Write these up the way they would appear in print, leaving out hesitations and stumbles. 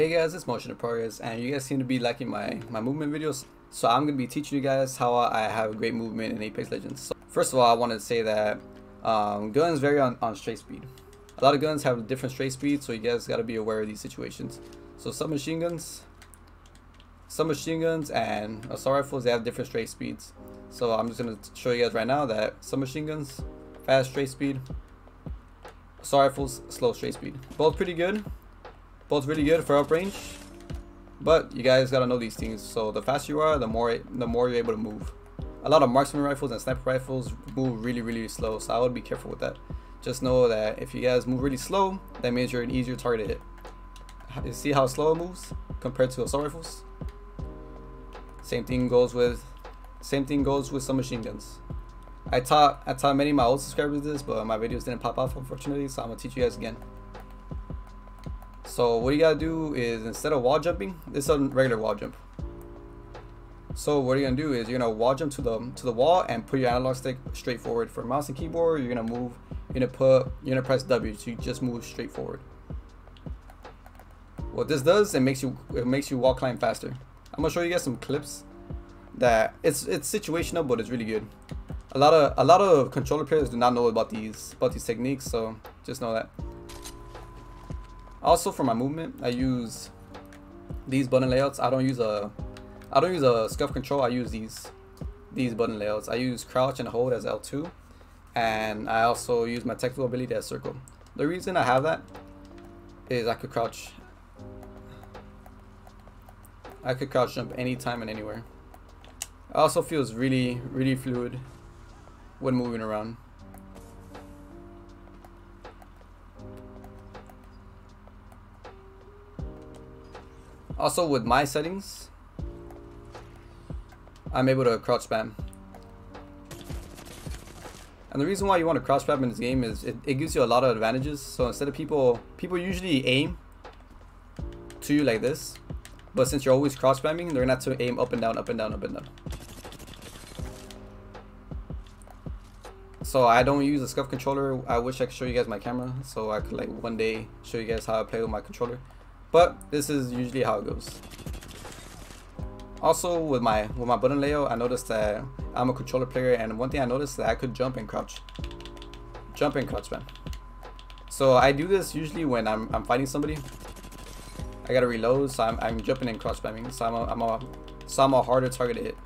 Hey guys, it's Motion of Progress, and you guys seem to be liking my movement videos, so I'm going to be teaching you guys how I have great movement in Apex Legends. So, first of all, I wanted to say that guns vary on strafe speed. A lot of guns have different strafe speeds, so you guys got to be aware of these situations. So submachine guns and assault rifles, they have different strafe speeds. So I'm just going to show you guys right now that submachine guns, fast strafe speed, assault rifles, slow strafe speed. Both pretty good. Both really good for uprange, but you guys gotta know these things. So the faster you are, the more you're able to move. A lot of marksman rifles and sniper rifles move really slow, so I would be careful with that. Just know that if you guys move really slow, that means you're an easier target to hit. You see how slow it moves compared to assault rifles? Same thing goes with some machine guns. I taught many of my old subscribers this, but my videos didn't pop off, unfortunately, so I'm gonna teach you guys again. So what you gotta do is, instead of wall jumping, this is a regular wall jump. So what you're gonna do is you're gonna wall jump to the wall and put your analog stick straight forward. For mouse and keyboard, you're gonna move. You're gonna press W, so you just move straight forward. What this does, it makes you wall climb faster. I'm gonna show you guys some clips that it's situational, but it's really good. A lot of controller players do not know about these techniques, so just know that. Also, for my movement, I use these button layouts. I don't use a scuff control. I use these button layouts. I use crouch and hold as L2, and I also use my tactical ability as circle. The reason I have that is I could crouch jump anytime and anywhere. It also feels really fluid when moving around. Also, with my settings, I'm able to crouch spam. And the reason why you want to crouch spam in this game is it gives you a lot of advantages. So instead of people usually aim to you like this, but since you're always crouch spamming, they're gonna have to aim up and down, up and down, up and down. So I don't use a scuff controller. I wish I could show you guys my camera so I could like one day show you guys how I play with my controller. But this is usually how it goes. Also, with my button layout, I noticed that I'm a controller player, and one thing I noticed that I could jump and crouch spam. So I do this usually when I'm fighting somebody. I gotta reload, so I'm jumping and crouch spamming, so I'm a harder target to hit.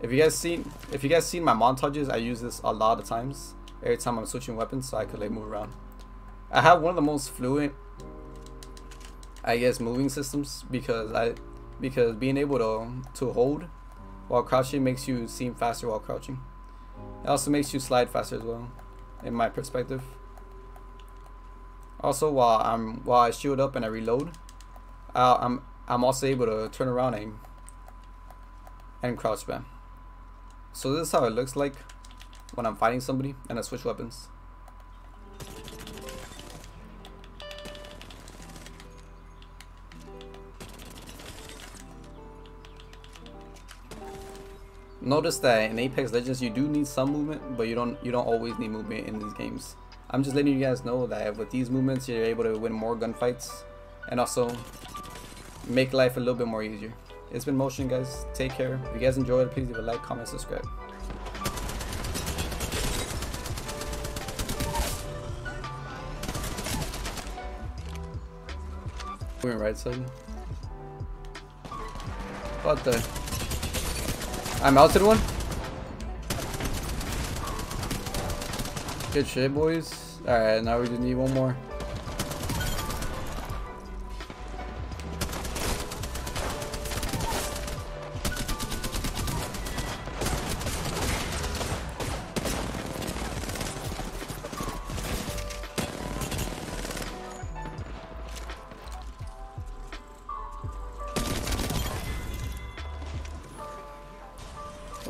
If you guys seen my montages, I use this a lot of times. Every time I'm switching weapons, so I could like move around. I have one of the most fluent, I guess, moving systems because being able to hold while crouching makes you seem faster while crouching. It also makes you slide faster as well, in my perspective. Also, while I shield up and I reload, I'm also able to turn around and crouch spam. So this is how it looks like when I'm fighting somebody and I switch weapons. Notice that in Apex Legends you do need some movement, but you don't always need movement in these games. I'm just letting you guys know that with these movements you're able to win more gunfights and also make life a little bit more easier. It's been Motion, guys. Take care. If you guys enjoyed, please leave a like, comment, subscribe. Moving right side. What the? I melted one. Good shit, boys. Alright, now we just need one more.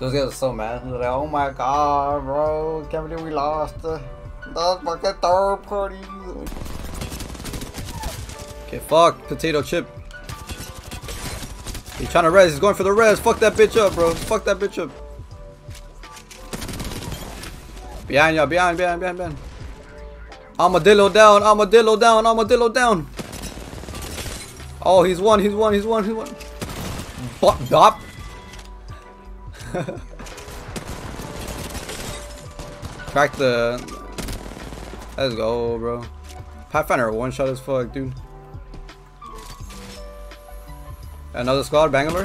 Those guys are so mad. They're like, oh my god, bro, can't believe we lost. That's fucking third party. Okay, fuck, potato chip. He's trying to res. He's going for the res. Fuck that bitch up, bro. Fuck that bitch up. Behind y'all, behind. Armadillo down, armadillo down. Oh, he's one. Bop. Crack the. Let's go, bro. Pathfinder one shot as fuck, dude. Another squad, Bangalore.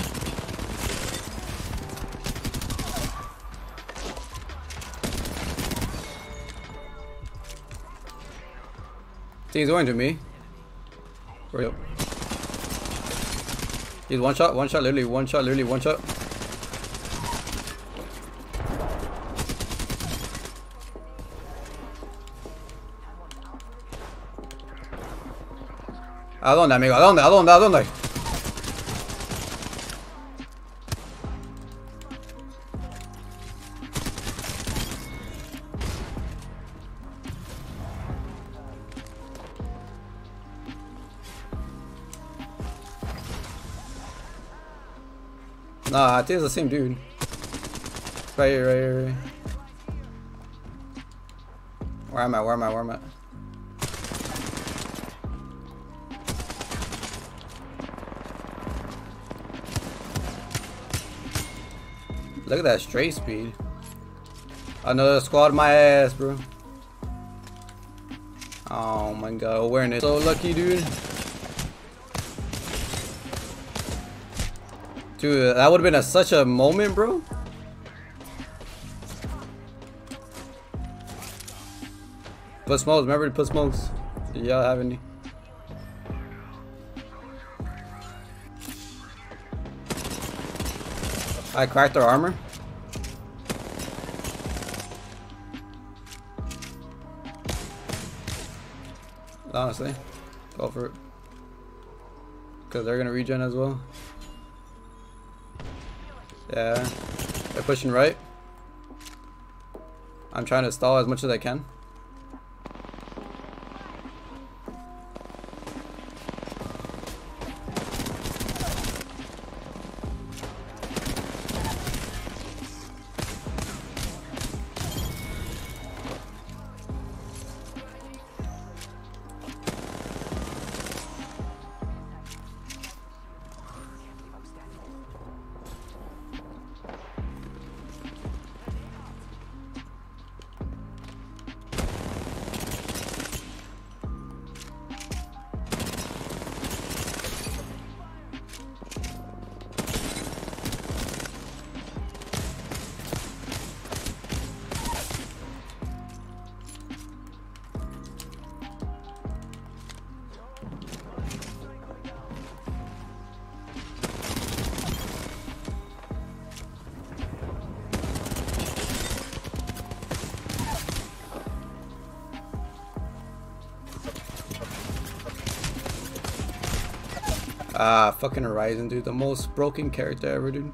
He's going to me. Yep. He's one shot, literally one shot. ¿Adónde, amigo? ¿Adónde? Nah, I think it's the same dude. Right here. Where am I? Look at that straight speed. Another squad my ass, bro. Oh my god, awareness. So lucky, dude. Dude, that would have been such a moment, bro. Put smokes, remember to put smokes. Do y'all have any? I cracked their armor. Honestly, go for it. Because they're going to regen as well. Yeah, they're pushing right. I'm trying to stall as much as I can. Ah, fucking Horizon, dude. The most broken character ever, dude.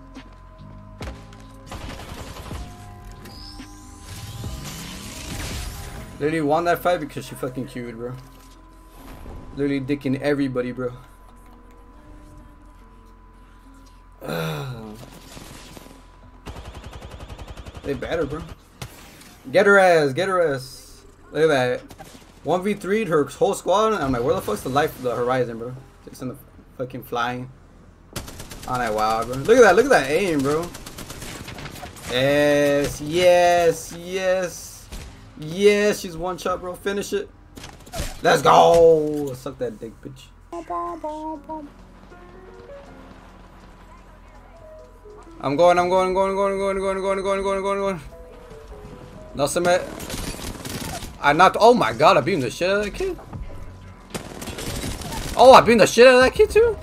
Literally won that fight because she fucking queued, bro. Literally dicking everybody, bro. They better, bro. Get her ass. Look at that. 1v3'd her whole squad. I'm like, where the fuck's the life of the Horizon, bro? It's in the... fucking flying. On that wild, bro. Look at that aim, bro. Yes, she's one shot, bro. Finish it. Let's go. Suck that dick, bitch. I'm going. No submit. I knocked. Oh my god, I beamed the shit out of that kid. Oh, I beat the shit out of that kid too?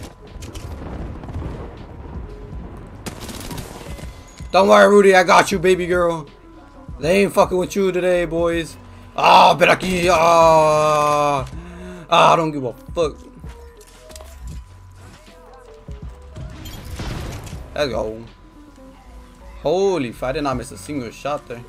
Don't worry, Rudy. I got you, baby girl. They ain't fucking with you today, boys. Ah, Beraki. Ah, I don't give a fuck. Let's go. Holy, I did not miss a single shot there.